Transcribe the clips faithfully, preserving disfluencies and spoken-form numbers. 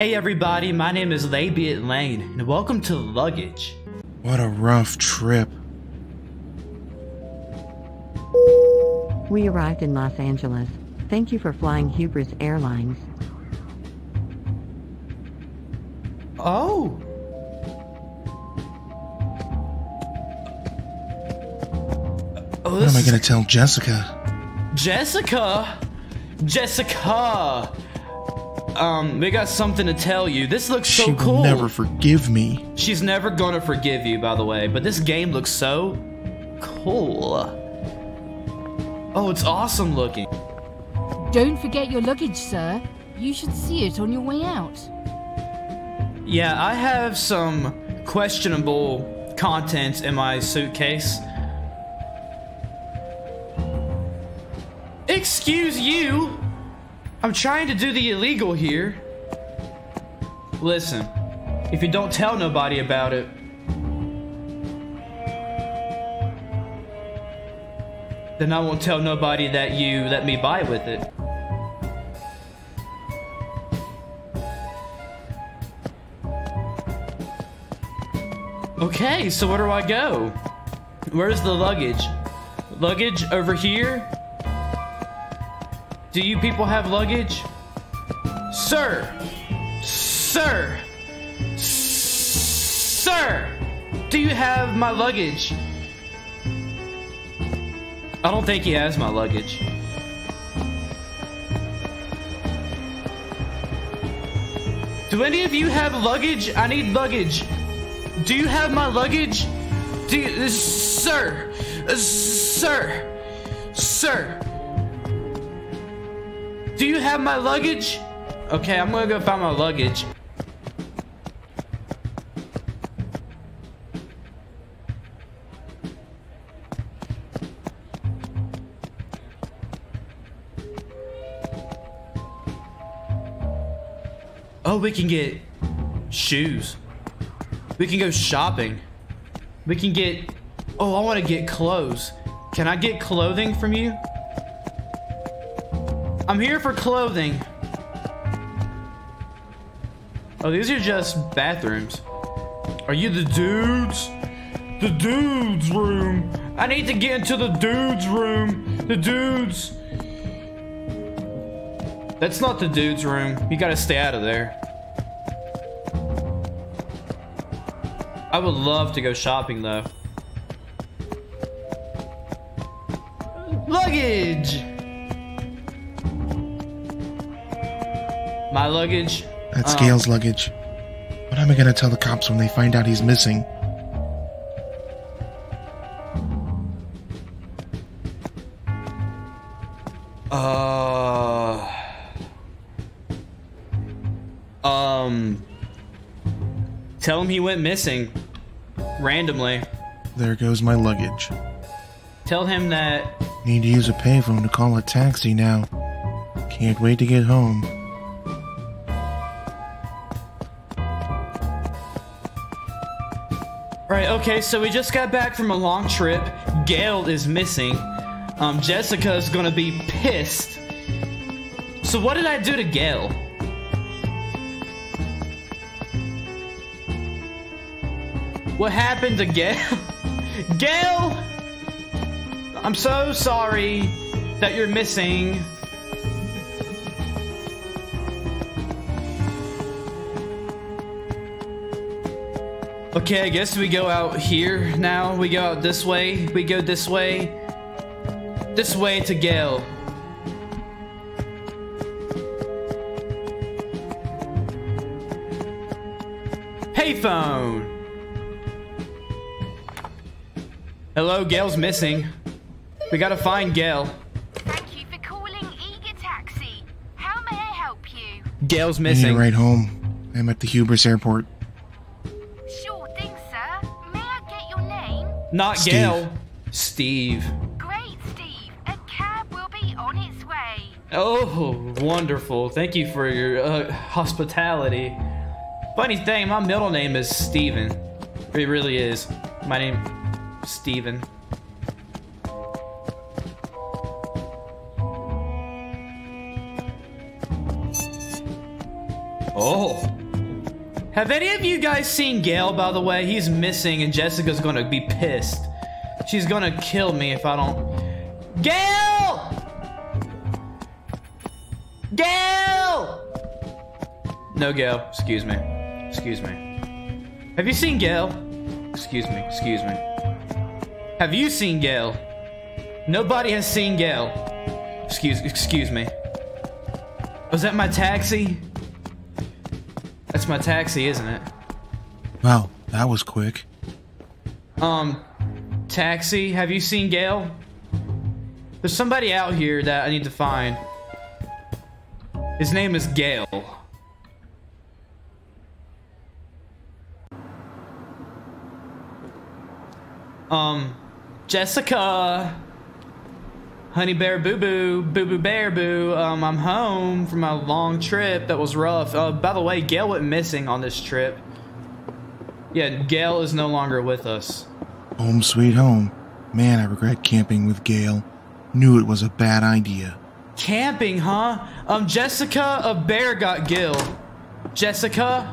Hey everybody, my name is LabiateLane Lane, and welcome to Luggage. What a rough trip. We arrived in Los Angeles. Thank you for flying Hubris Airlines. Oh! Oh what am I gonna tell Jessica? Jessica! Jessica! Um, we got something to tell you. This looks so cool. She will never forgive me. She's never gonna forgive you, by the way. But this game looks so cool. Oh, it's awesome looking. Don't forget your luggage, sir. You should see it on your way out. Yeah, I have some questionable contents in my suitcase. Excuse you. I'm trying to do the illegal here. Listen, if you don't tell nobody about it. Then I won't tell nobody that you let me buy with it. Okay, so where do I go? Where's the luggage? Luggage over here? Do you people have luggage? Sir! Sir! Sir! Do you have my luggage? I don't think he has my luggage. Do any of you have luggage? I need luggage. Do you have my luggage? Do you, sir! Sir! Sir! Do you have my luggage? Okay, I'm gonna go find my luggage. Oh, we can get shoes. We can go shopping. We can get, oh, I wanna get clothes. Can I get clothing from you? I'm here for clothing. Oh, these are just bathrooms. Are you the dudes? The dudes room. I need to get into the dudes room. The dudes. That's not the dudes room. You gotta stay out of there. I would love to go shopping though. Luggage. My luggage? That's um, Gale's luggage. What am I gonna tell the cops when they find out he's missing? Uh... Um... Tell him he went missing. Randomly. There goes my luggage. Tell him that... Need to use a payphone to call a taxi now. Can't wait to get home. Right, okay, so we just got back from a long trip. Gale is missing. Um, Jessica is gonna be pissed. So what did I do to Gale? What happened to Gale? Gale! I'm so sorry that you're missing. Okay, I guess we go out here now. We go out this way. We go this way. This way to Gale. Payphone! Hello, Gale's missing. We gotta find Gale. Thank you for calling Eager Taxi. How may I help you? Gale's missing. I need a ride home. I'm at the Hubris Airport. Not Steve. Gale. Steve. Great, Steve. A cab will be on its way. Oh, wonderful. Thank you for your uh, hospitality. Funny thing, my middle name is Steven. It really is. My name, Steven. Oh. Have any of you guys seen Gale, by the way? He's missing and Jessica's gonna be pissed. She's gonna kill me if I don't. Gale! Gale! No, Gale. Excuse me. Excuse me. Have you seen Gale? Excuse me. Excuse me. Have you seen Gale? Nobody has seen Gale. Excuse, excuse me. Was that my taxi? That's my taxi, isn't it? Wow, that was quick. Um, taxi, have you seen Gale? There's somebody out here that I need to find. His name is Gale. Um, Jessica! Honey bear boo boo, boo boo bear boo. Um, I'm home from my long trip that was rough. Uh, by the way, Gale went missing on this trip. Yeah, Gale is no longer with us. Home sweet home. Man, I regret camping with Gale. Knew it was a bad idea. Camping, huh? Um, Jessica, a bear got Gil. Jessica?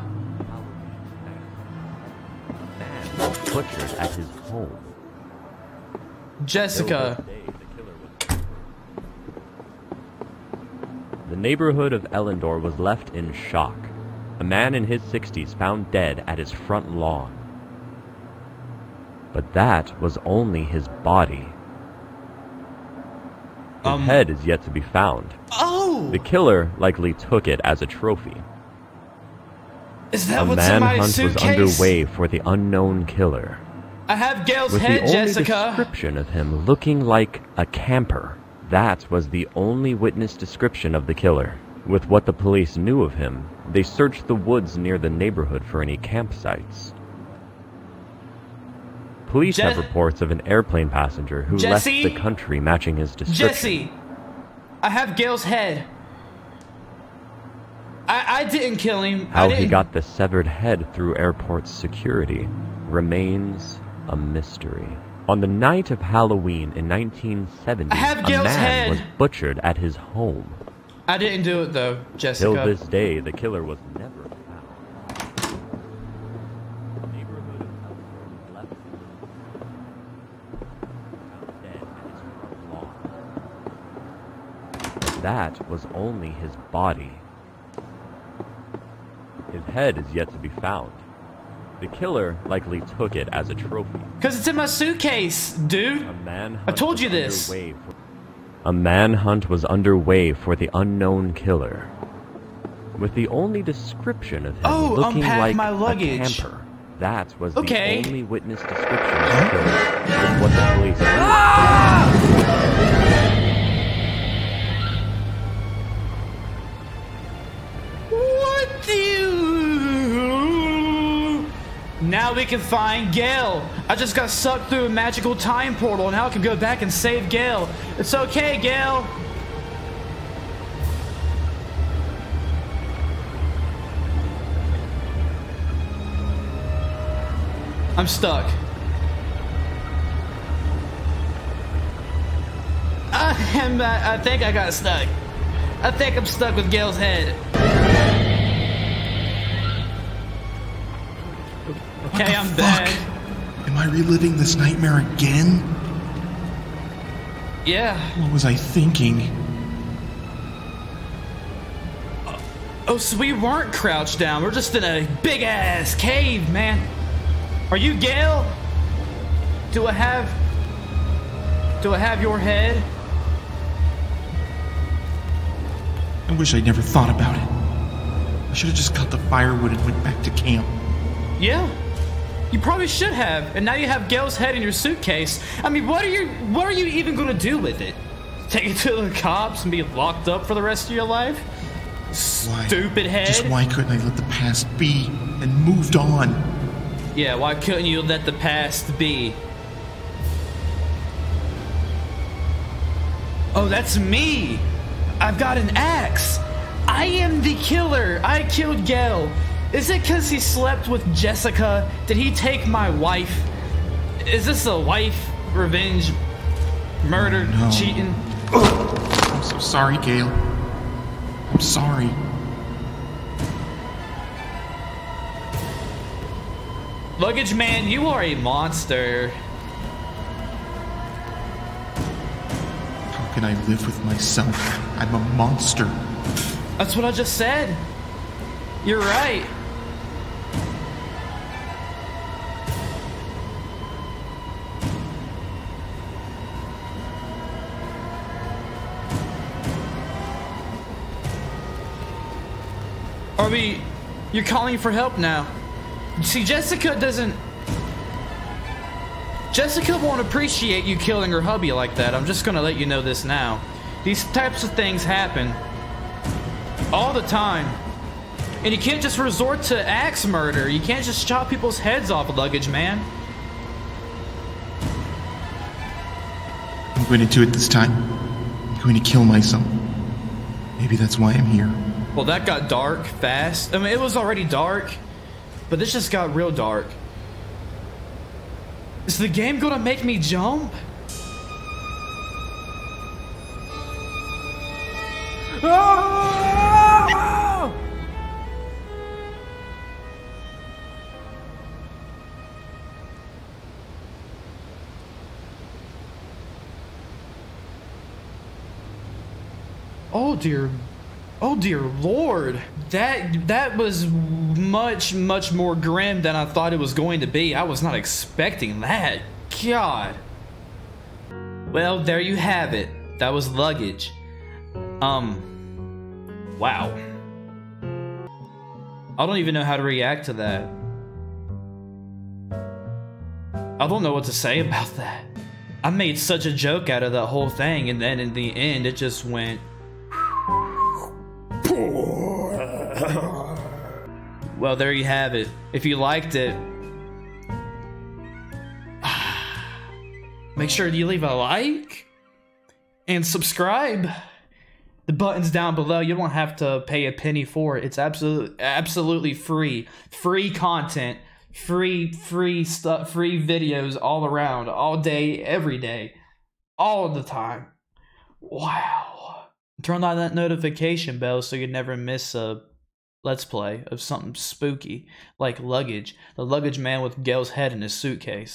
Butchers at his home. Jessica. The neighborhood of Ellendor was left in shock. A man in his sixties found dead at his front lawn. But that was only his body. His um, head is yet to be found. Oh! The killer likely took it as a trophy. Is that what somebody's suitcase? A manhunt was underway for the unknown killer. I have Gale's head, Jessica! With the only description of him looking like a camper. That was the only witness description of the killer. With what the police knew of him, they searched the woods near the neighborhood for any campsites. Police Je have reports of an airplane passenger who Jesse? left the country matching his description. Jesse! I have Gale's head. I, I didn't kill him. How I didn't. He got the severed head through airport security remains a mystery. On the night of Halloween in nineteen seventy, a man head. was butchered at his home. I didn't do it though, Jessica. Till this day, the killer was never found. The neighborhood of Ellendor was left dead at his front lawn. But that was only his body. His head is yet to be found. The killer likely took it as a trophy. Cause it's in my suitcase, dude! A manhunt I told you this! A manhunt was underway for the unknown killer. With the only description of him oh, looking like my luggage. a camper. That was okay. the only witness description of the killer. With what the police knew. Ah! Now we can find Gale. I just got sucked through a magical time portal, and now I can go back and save Gale. It's okay, Gale. I'm stuck. I am. I think I got stuck. I think I'm stuck with Gale's head. Okay, I'm fuck? dead. Am I reliving this nightmare again? Yeah. What was I thinking? Uh, oh, so we weren't crouched down. We're just in a big-ass cave, man. Are you Gale? Do I have... Do I have your head? I wish I'd never thought about it. I should have just cut the firewood and went back to camp. Yeah. You probably should have, and now you have Gale's head in your suitcase. I mean, what are you what are you even gonna do with it? Take it to the cops and be locked up for the rest of your life? Stupid why, head. Just why couldn't I let the past be and moved on? Yeah, why couldn't you let the past be? Oh, that's me! I've got an axe! I am the killer! I killed Gale! Is it because he slept with Jessica? Did he take my wife? Is this a wife revenge murder oh, no. cheating? Ugh. I'm so sorry, Gale. I'm sorry. Luggage man, you are a monster. How can I live with myself? I'm a monster. That's what I just said. You're right. Are we... You're calling for help now. See, Jessica doesn't... Jessica won't appreciate you killing her hubby like that. I'm just gonna let you know this now. These types of things happen all the time. And you can't just resort to axe murder. You can't just chop people's heads off, Luggage man. I'm going to do it this time. I'm going to kill myself. Maybe that's why I'm here. Well, that got dark fast. I mean, it was already dark, but this just got real dark. Is the game gonna make me jump? Ah! Oh dear. Oh dear Lord, that that was much much more grim than I thought it was going to be. I was not expecting that. God. Well, there you have it. That was Luggage. Um wow. I don't even know how to react to that. I don't know what to say about that. I made such a joke out of that whole thing, and then in the end it just went. Well, there you have it. If you liked it, make sure you leave a like and subscribe. The button's down below. You don't have to pay a penny for it. It's absolutely absolutely free. Free content, free free stuff, free videos all around, all day, every day, all the time. Wow. Turn on that notification bell so you never miss a let's play of something spooky like Luggage, the Luggage man with Gale's head in his suitcase.